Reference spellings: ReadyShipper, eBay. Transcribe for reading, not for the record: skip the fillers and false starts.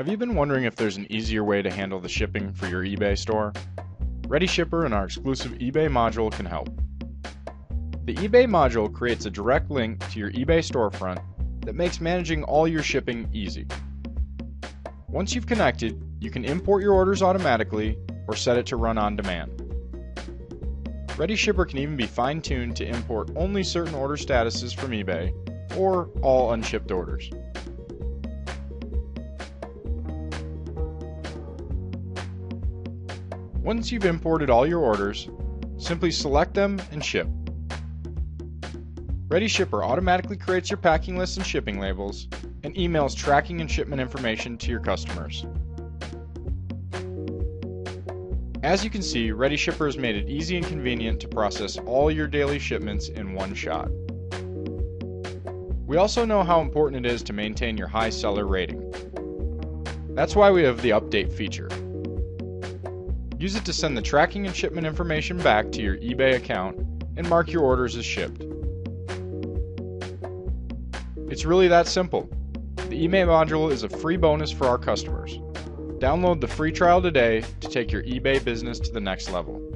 Have you been wondering if there's an easier way to handle the shipping for your eBay store? ReadyShipper and our exclusive eBay module can help. The eBay module creates a direct link to your eBay storefront that makes managing all your shipping easy. Once you've connected, you can import your orders automatically or set it to run on demand. ReadyShipper can even be fine-tuned to import only certain order statuses from eBay or all unshipped orders. Once you've imported all your orders, simply select them and ship. ReadyShipper automatically creates your packing list and shipping labels and emails tracking and shipment information to your customers. As you can see, ReadyShipper has made it easy and convenient to process all your daily shipments in one shot. We also know how important it is to maintain your high seller rating. That's why we have the update feature. Use it to send the tracking and shipment information back to your eBay account and mark your orders as shipped. It's really that simple. The eBay module is a free bonus for our customers. Download the free trial today to take your eBay business to the next level.